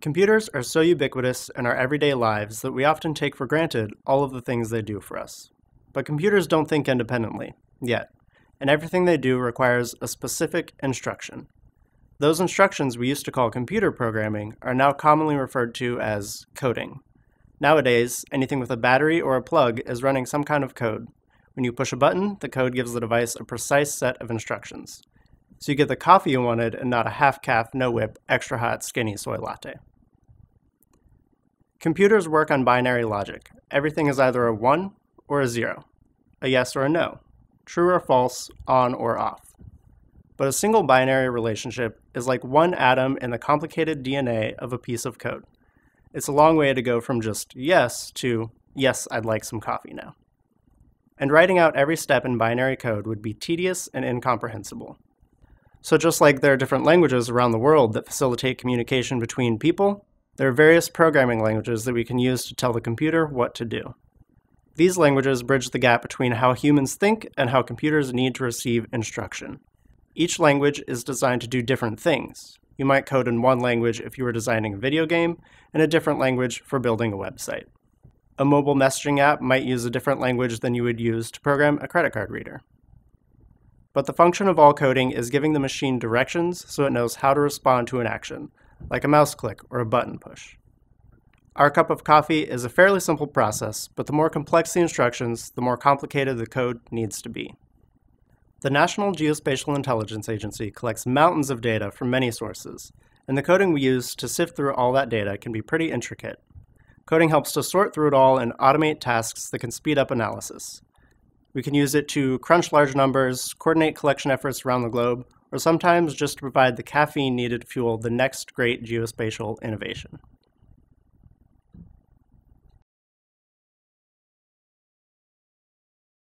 Computers are so ubiquitous in our everyday lives that we often take for granted all of the things they do for us. But computers don't think independently, yet, and everything they do requires a specific instruction. Those instructions we used to call computer programming are now commonly referred to as coding. Nowadays, anything with a battery or a plug is running some kind of code. When you push a button, the code gives the device a precise set of instructions. So you get the coffee you wanted and not a half-calf, no-whip, extra-hot, skinny soy latte. Computers work on binary logic. Everything is either a 1 or a 0, a yes or a no, true or false, on or off. But a single binary relationship is like one atom in the complicated DNA of a piece of code. It's a long way to go from just yes to, yes, I'd like some coffee now. And writing out every step in binary code would be tedious and incomprehensible. So just like there are different languages around the world that facilitate communication between people, there are various programming languages that we can use to tell the computer what to do. These languages bridge the gap between how humans think and how computers need to receive instruction. Each language is designed to do different things. You might code in one language if you were designing a video game, and a different language for building a website. A mobile messaging app might use a different language than you would use to program a credit card reader. But the function of all coding is giving the machine directions so it knows how to respond to an action, like a mouse click or a button push. Our cup of coffee is a fairly simple process, but the more complex the instructions, the more complicated the code needs to be. The National Geospatial-Intelligence Agency collects mountains of data from many sources, and the coding we use to sift through all that data can be pretty intricate. Coding helps to sort through it all and automate tasks that can speed up analysis. We can use it to crunch large numbers, coordinate collection efforts around the globe, or sometimes just to provide the caffeine needed to fuel the next great geospatial innovation.